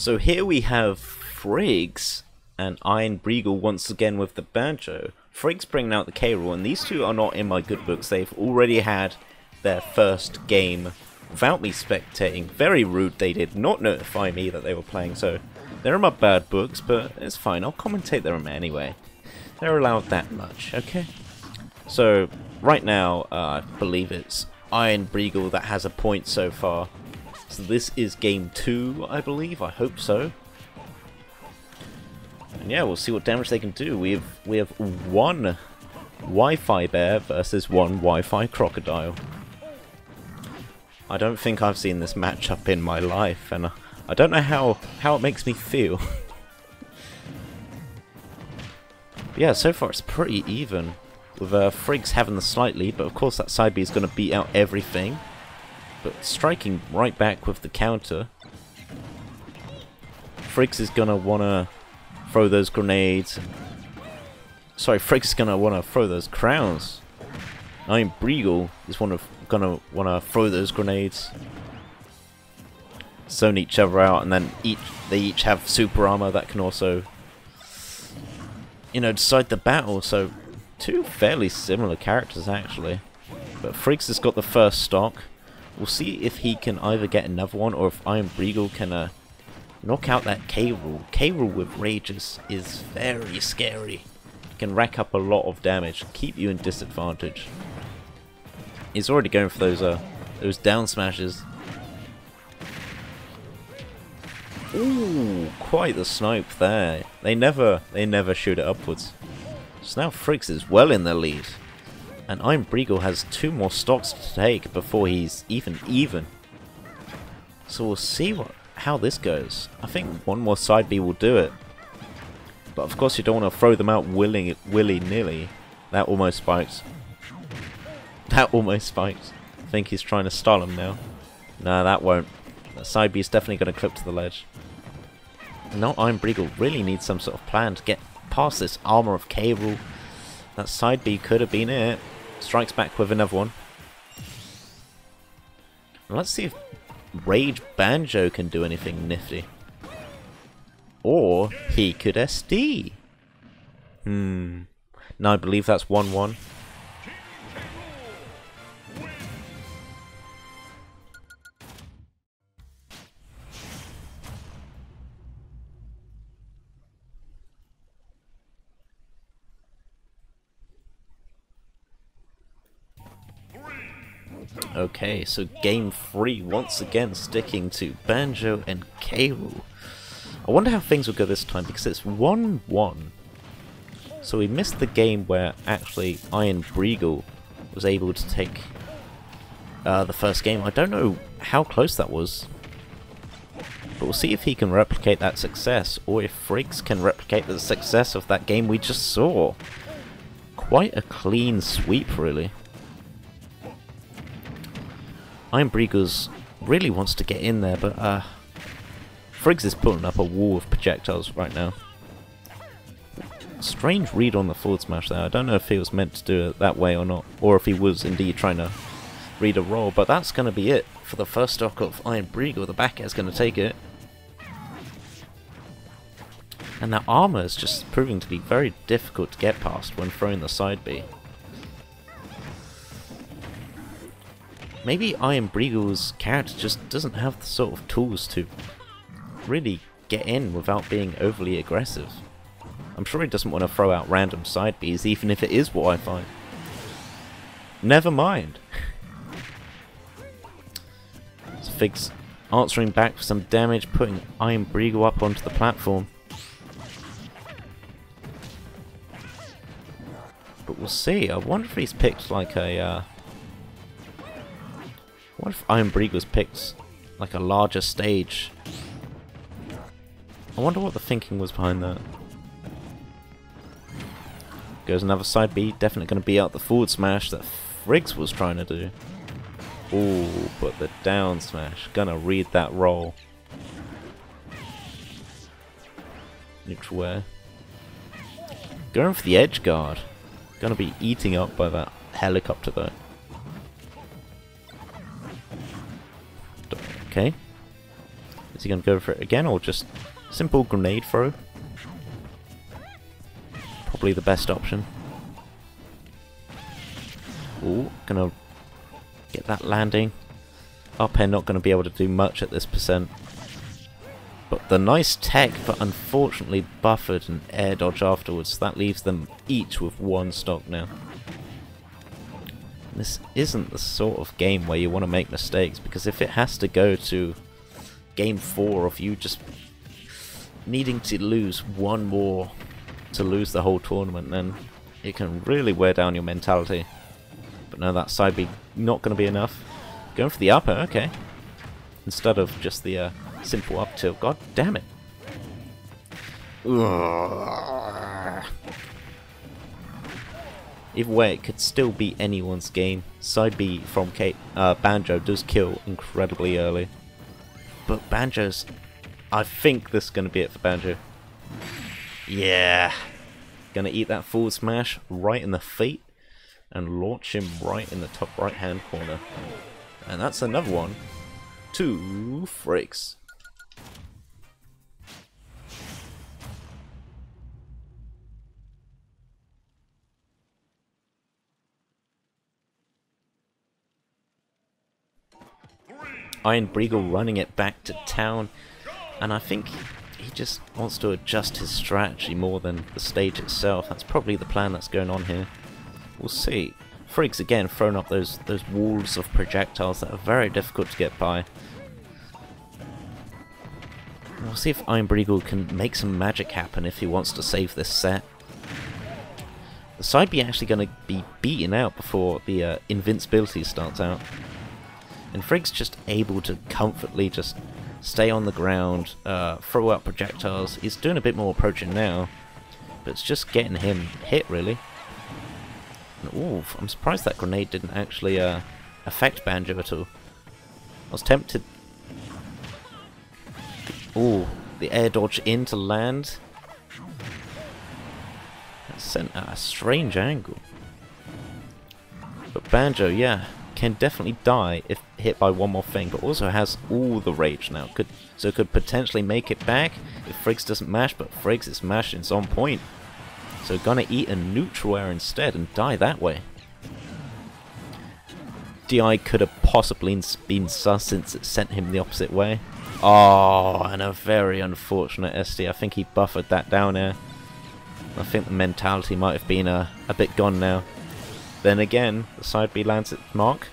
So here we have Thriggs and IronBreegul once again with the banjo. Thriggs bringing out the K. Rool, and these two are not in my good books. They've already had their first game without me spectating. Very rude, they did not notify me that they were playing, so they're in my bad books, but it's fine, I'll commentate them anyway. They're allowed that much, okay? So, right now, I believe it's IronBreegul that has a point so far. So this is game 2, I believe, I hope so. And yeah, we'll see what damage they can do. We have one Wi-Fi bear versus one Wi-Fi crocodile. I don't think I've seen this matchup in my life, and I don't know how it makes me feel. Yeah, so far it's pretty even, with Thriggs having the slight lead, but of course that side B is going to beat out everything. But striking right back with the counter, Thriggs is going to want to throw those grenades. Sorry, Thriggs is going to want to throw those crowns. IronBreegul is going to want to throw those grenades. Zone each other out, and then they each have super armor that can also, you know, decide the battle. So two fairly similar characters actually, but Thriggs has got the first stock. We'll see if he can either get another one, or if IronBreegul can knock out that K. Rool. K. Rool with Rages is very scary. Can rack up a lot of damage, keep you in disadvantage. He's already going for those down smashes. Ooh, quite the snipe there. They never shoot it upwards. So now Thriggs is well in the lead, and IronBreegul has two more stocks to take before he's even. So we'll see how this goes. I think one more side B will do it. But of course you don't want to throw them out willy-nilly. That almost spikes. That almost spikes. I think he's trying to stall him now. Nah, that won't. That side B is definitely going to clip to the ledge. Now IronBreegul really needs some sort of plan to get past this armor of K. Rool. That side B could have been it. Strikes back with another one. Let's see if Rage Banjo can do anything nifty. Or he could SD. Now I believe that's 1-1. Okay, so game 3 once again sticking to Banjo and K. Rool. I wonder how things will go this time, because it's 1-1. So we missed the game where actually IronBreegul was able to take the first game. I don't know how close that was. But we'll see if he can replicate that success, or if Thriggs can replicate the success of that game we just saw. Quite a clean sweep, really. IronBreegul really wants to get in there, but Thriggs is pulling up a wall of projectiles right now. Strange read on the forward smash there. I don't know if he was meant to do it that way or not, or if he was indeed trying to read a roll, but that's going to be it for the first stock of IronBreegul. The back air is going to take it. And that armor is just proving to be very difficult to get past when throwing the side B. Maybe IronBreegul's character just doesn't have the sort of tools to really get in without being overly aggressive. I'm sure he doesn't want to throw out random side Bs, even if it is Wi-Fi. Never mind. So Thriggs answering back for some damage, putting IronBreegul up onto the platform. But we'll see. I wonder if he's picked like a... What if IronBreegul's picked like a larger stage? I wonder what the thinking was behind that. Goes another side B, definitely going to be out the forward smash that Thriggs was trying to do. Ooh, but the down smash, gonna read that roll. Neutral air. Going for the edge guard. Gonna be eating up by that helicopter though. Okay. Is he going to go for it again, or just simple grenade throw? Probably the best option. Ooh, gonna get that landing. Our pair not going to be able to do much at this percent. But the nice tech, but unfortunately buffered an air dodge afterwards. That leaves them each with one stock now. This isn't the sort of game where you want to make mistakes, because if it has to go to game 4 of you just needing to lose one more to lose the whole tournament, then it can really wear down your mentality. But no, that side B not going to be enough. Going for the upper, okay. Instead of just the simple up tilt. God damn it. Ugh. Either way, it could still be anyone's game. Side B from Banjo does kill incredibly early. But Banjo's... I think this is going to be it for Banjo. Yeah. Going to eat that forward smash right in the feet and launch him right in the top right hand corner. And that's another one. Two Thriggs. IronBreegul running it back to town, and I think he just wants to adjust his strategy more than the stage itself. That's probably the plan that's going on here. We'll see. Thriggs again throwing up those walls of projectiles that are very difficult to get by. We'll see if IronBreegul can make some magic happen if he wants to save this set. The side B actually going to be beaten out before the invincibility starts out. And Thriggs just able to comfortably just stay on the ground, throw out projectiles. He's doing a bit more approaching now, but it's just getting him hit really. Ooh, I'm surprised that grenade didn't actually affect Banjo at all. I was tempted... Ooh, the air dodge in to land. That's sent at a strange angle. But Banjo, yeah, can definitely die if hit by one more thing, but also has all the rage now. So could potentially make it back if Thriggs doesn't mash, but Thriggs is mashing, it's on point. So gonna eat a neutral air instead and die that way. DI could have possibly been sus since it sent him the opposite way. Oh, and a very unfortunate SD. I think he buffered that down air. I think the mentality might have been a bit gone now. Then again, the side B lands at mark.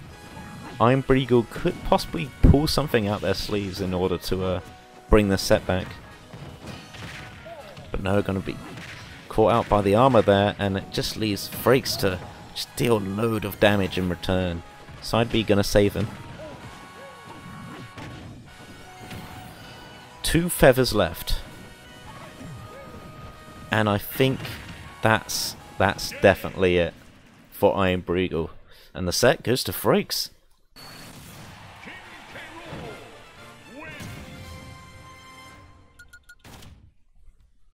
IronBreegul could possibly pull something out their sleeves in order to bring the set back. But no, gonna be caught out by the armor there, and it just leaves Thriggs to just deal a load of damage in return. Side B gonna save him. Two feathers left, and I think that's definitely it for IronBreegul, and the set goes to Thriggs.